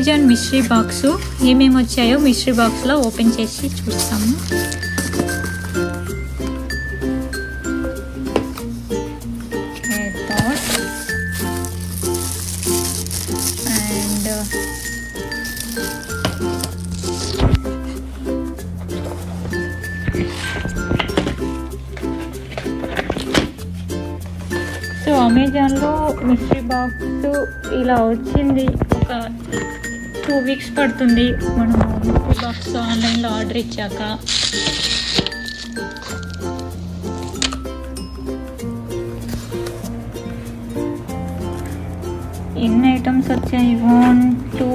Amazon mystery box ఏమేమి వచ్చాయో mystery బాక్స్లో ఓపెన్ చేసి చూస్తాము. సో అమెజాన్లో మిస్ట్రీ బాక్స్ ఇలా వచ్చింది. ఒక 2 weeks పడుతుంది మనము మిస్ట్రీ బాక్స్ ఆన్లైన్లో ఆర్డర్ ఇచ్చాక. ఎన్ని ఐటమ్స్ వచ్చాయి? 1 2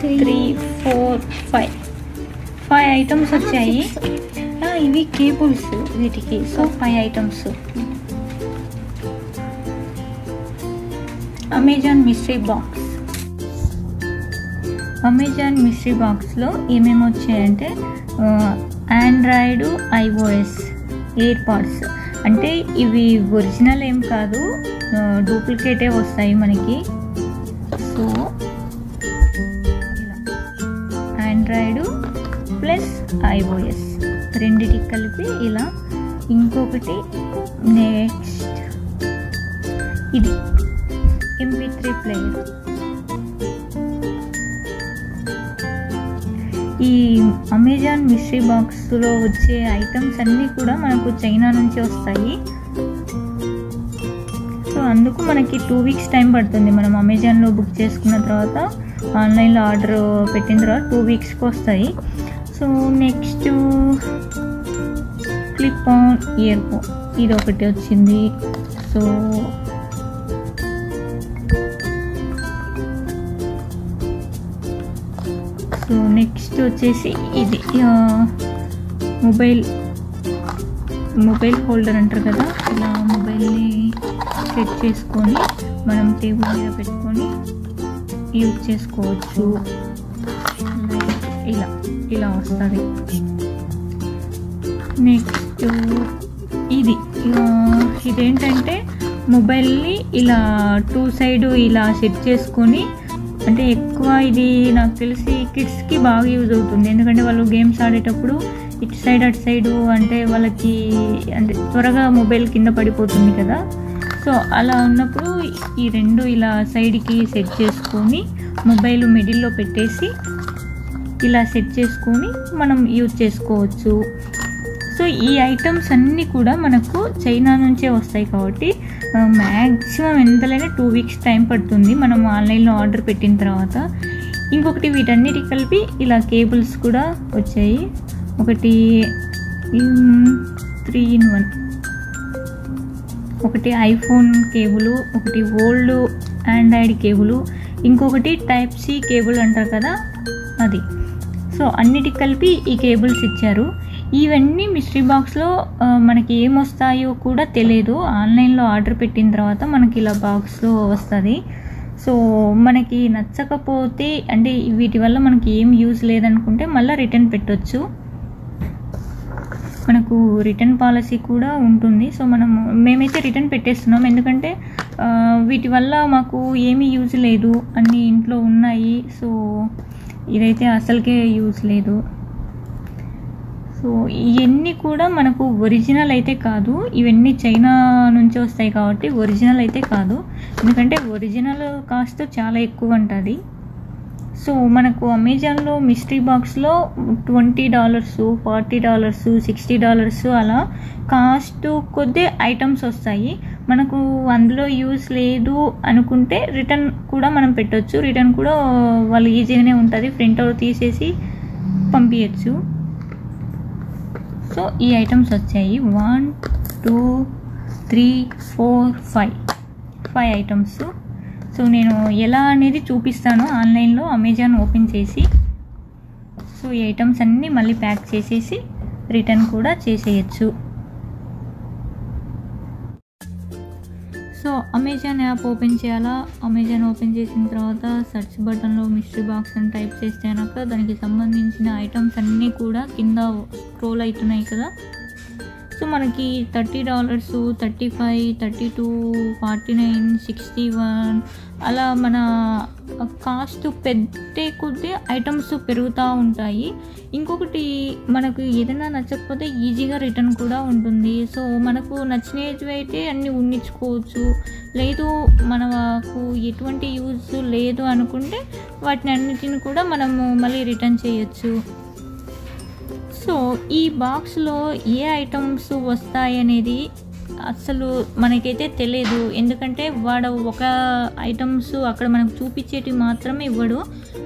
3 4 5 ఐటమ్స్ వచ్చాయి. ఇవి కేబుల్స్ వీటికి. So 5 items Amazon mystery box. Amazon mystery బాక్స్లో ఏమేమి వచ్చాయంటే ఆండ్రాయిడ్, iOS, ఎయిర్ పాడ్స్. అంటే ఇవి ఒరిజినల్ ఏం కాదు, డూప్లికేటే వస్తాయి మనకి. సో ఆండ్రాయిడ్ ప్లస్ iOS రెండిటికి కలిపి ఇలా. ఇంకొకటి నెక్స్ట్ ఇది MP3 ప్లేయర్. ఈ అమెజాన్ మిస్ట్రీ బాక్స్లో వచ్చే ఐటమ్స్ అన్నీ కూడా మనకు చైనా నుంచి వస్తాయి. సో అందుకు మనకి 2 weeks టైం పడుతుంది. మనం అమెజాన్లో బుక్ చేసుకున్న తర్వాత, ఆన్లైన్లో ఆర్డర్ పెట్టిన తర్వాత 2 weeksకి వస్తాయి. So next clip on earphone ఇది ఒకటి వచ్చింది. సో సో నెక్స్ట్ వచ్చేసి ఇది మొబైల్ హోల్డర్ అంటారు కదా, ఇలా మొబైల్ని సెట్ చేసుకొని మనం టేబుల్ మీద పెట్టుకొని యూజ్ చేసుకోవచ్చు. ఇలా ఇలా వస్తుంది. నెక్స్ట్ ఇది ఇదేంటంటే మొబైల్ని ఇలా 2 sides ఇలా సెట్ చేసుకొని, అంటే ఎక్కువ ఇది నాకు తెలిసి కిడ్స్కి బాగా యూజ్ అవుతుంది. ఎందుకంటే వాళ్ళు గేమ్స్ ఆడేటప్పుడు ఇటు సైడ్ అటు సైడు అంటే వాళ్ళకి అంటే త్వరగా మొబైల్ కింద పడిపోతుంది కదా. సో అలా ఉన్నప్పుడు ఈ 2 ఇలా సైడ్కి సెట్ చేసుకొని మొబైల్ మిడిల్లో పెట్టేసి ఇలా సెట్ చేసుకొని మనం యూజ్ చేసుకోవచ్చు. సో ఈ ఐటమ్స్ అన్నీ కూడా మనకు చైనా నుంచే వస్తాయి కాబట్టి మ్యాక్సిమం ఎంతలైనా 2 weeks టైం పడుతుంది మనం ఆన్లైన్లో ఆర్డర్ పెట్టిన తర్వాత. ఇంకొకటి వీటన్నిటికి కలిపి ఇలా కేబుల్స్ కూడా వచ్చాయి. ఒకటి 3 in 1, ఒకటి ఐఫోన్ కేబులు, ఒకటి ఓల్డ్ ఆండ్రాయిడ్ కేబులు, ఇంకొకటి Type-C కేబుల్ అంటారు కదా అది. సో అన్నిటికి కలిపి ఈ కేబుల్స్ ఇచ్చారు. ఇవన్నీ మిస్ట్రీ బాక్స్లో మనకి ఏమొస్తాయో కూడా తెలియదు. ఆన్లైన్లో ఆర్డర్ పెట్టిన తర్వాత మనకి ఇలా బాక్స్లో వస్తుంది. సో మనకి నచ్చకపోతే, అంటే వీటి వల్ల మనకి ఏం యూజ్ లేదనుకుంటే మళ్ళీ రిటర్న్ పెట్టొచ్చు. మనకు రిటర్న్ పాలసీ కూడా ఉంటుంది. సో మేమైతే రిటర్న్ పెట్టేస్తున్నాం. ఎందుకంటే వీటి వల్ల మాకు ఏమీ యూజ్ లేదు, అన్నీ ఇంట్లో ఉన్నాయి. సో ఇదైతే అసలుకే యూజ్ లేదు. సో ఇవన్నీ కూడా మనకు ఒరిజినల్ అయితే కాదు. ఇవన్నీ చైనా నుంచి వస్తాయి కాబట్టి ఒరిజినల్ అయితే కాదు. ఎందుకంటే ఒరిజినల్ కాస్ట్ చాలా ఎక్కువ ఉంటుంది. సో మనకు అమెజాన్లో మిస్ట్రీ బాక్స్లో $20, $40, $60 అలా కాస్ట్ కొద్ది ఐటమ్స్ వస్తాయి. మనకు అందులో యూజ్ లేదు అనుకుంటే రిటర్న్ కూడా మనం పెట్టవచ్చు. రిటర్న్ కూడా వాళ్ళు ఈజీగానే ఉంటుంది, ప్రింట్ అవుట్ తీసేసి పంపించచ్చు. సో ఈ ఐటమ్స్ వచ్చాయి 1 2 3 4 5 ఐటమ్స్. సో నేను ఎలా అనేది చూపిస్తాను ఆన్లైన్లో అమెజాన్ ఓపెన్ చేసి. సో ఈ ఐటమ్స్ అన్నీ మళ్ళీ ప్యాక్ చేసేసి రిటర్న్ కూడా చేసేయచ్చు. సో అమెజాన్ యాప్ ఓపెన్ చేయాలా? అమెజాన్ ఓపెన్ చేసిన తర్వాత సెర్చ్ బటన్లో మిస్ట్రీ బాక్స్ అని టైప్ చేస్తే కనుక దానికి సంబంధించిన ఐటమ్స్ అన్నీ కూడా కింద స్క్రోల్ అవుతున్నాయి కదా. సో మనకి $30, $35, $32, $49, $61 అలా మన కాస్ట్ పెద్దే కొద్దీ ఐటమ్స్ పెరుగుతూ ఉంటాయి. ఇంకొకటి మనకు ఏదైనా నచ్చకపోతే ఈజీగా రిటర్న్ కూడా ఉంటుంది. సో మనకు నచ్చినవి అయితే అన్నీ ఉన్నించుకోవచ్చు, లేదు మనకు ఎటువంటి యూజ్ లేదు అనుకుంటే వాటిని అన్నిటిని కూడా మనము మళ్ళీ రిటర్న్ చేయొచ్చు. సో ఈ బాక్స్లో ఏ ఐటమ్స్ వస్తాయనేది అసలు మనకైతే తెలియదు, ఎందుకంటే వాడు ఒక ఐటమ్స్ అక్కడ మనకు చూపించేటివి మాత్రమే ఇవ్వడు,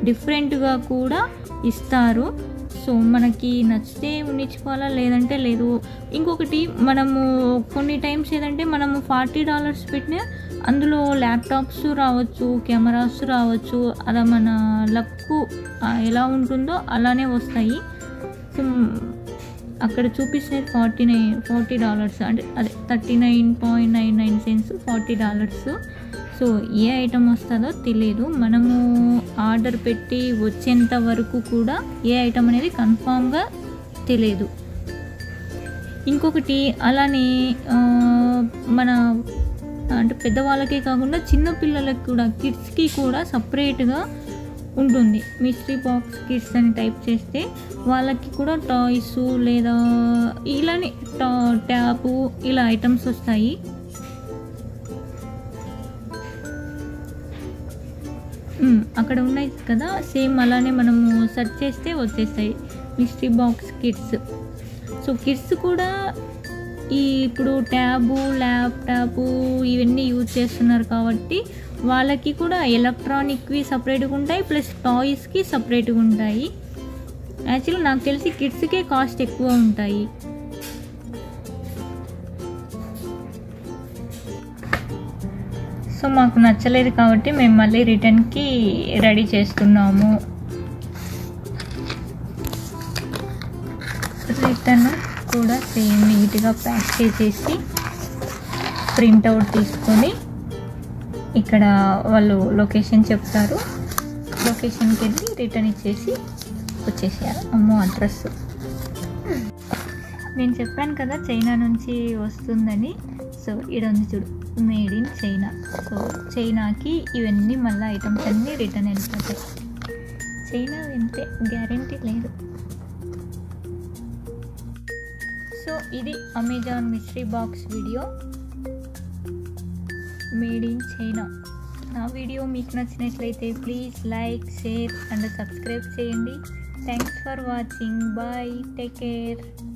డిఫరెంట్గా కూడా ఇస్తారు. సో మనకి నచ్చితే ఉండించుకోవాలా, లేదంటే లేదు. ఇంకొకటి మనము కొన్ని టైమ్స్ ఏదంటే మనము $40 పెట్టిన అందులో ల్యాప్టాప్స్ రావచ్చు, కెమెరాస్ రావచ్చు, అలా మన లక్కు ఎలా ఉంటుందో అలానే వస్తాయి. సో అక్కడ చూపించినది $40 అంటే అదే $39.99, $40. సో ఏ ఐటమ్ వస్తుందో తెలియదు, మనము ఆర్డర్ పెట్టి వచ్చేంత వరకు కూడా ఏ ఐటమ్ అనేది కన్ఫామ్గా తెలియదు. ఇంకొకటి అలానే మన అంటే పెద్దవాళ్ళకే కాకుండా చిన్నపిల్లలకి కూడా, కిడ్స్కి కూడా సపరేట్గా ఉంటుంది. మిస్టరీ బాక్స్ కిడ్స్ అని టైప్ చేస్తే వాళ్ళకి కూడా టాయ్స్ లేదా ఇలానే ట్యాపు ఇలా ఐటమ్స్ వస్తాయి. అక్కడ ఉన్నాయి కదా సేమ్ అలానే మనము సెర్చ్ చేస్తే వచ్చేస్తాయి mystery box kids. So kids కూడా ఈ ఇప్పుడు ట్యాబు ల్యాప్టాపు ఇవన్నీ యూజ్ చేస్తున్నారు కాబట్టి వాళ్ళకి కూడా ఎలక్ట్రానిక్వి సపరేట్గా ఉంటాయి, ప్లస్ టాయ్స్కి సపరేట్గా ఉంటాయి. యాక్చువల్లీ నాకు తెలిసి కిడ్స్కే కాస్ట్ ఎక్కువ ఉంటాయి. సో మాకు నచ్చలేదు కాబట్టి మేము మళ్ళీ రిటర్న్కి రెడీ చేస్తున్నాము. రిటర్న్ కూడా సేమ్ నీట్గా ప్యాక్ చేసేసి ప్రింట్అవుట్ తీసుకొని ఇక్కడ వాళ్ళు లొకేషన్ చెప్తారు, లొకేషన్కి వెళ్ళి రిటర్న్ ఇచ్చేసి వచ్చేసారు. అమ్మో అడ్రస్ నేను చెప్పాను కదా చైనా నుంచి వస్తుందని. సో ఇక్కడ ఉంది చూడు, మేడ్ ఇన్ చైనా. సో చైనాకి ఇవన్నీ మళ్ళీ ఐటమ్స్ అన్నీ రిటర్న్ అయిపోతాయి. చైనా వెళ్తే గ్యారంటీ లేదు. సో ఇది Amazon mystery box video made in China. నా వీడియో మీకు నచ్చినట్లయితే please like, share and subscribe చేయండి. Thanks for watching. Bye, take care.